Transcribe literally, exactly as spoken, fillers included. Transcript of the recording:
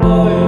Oh,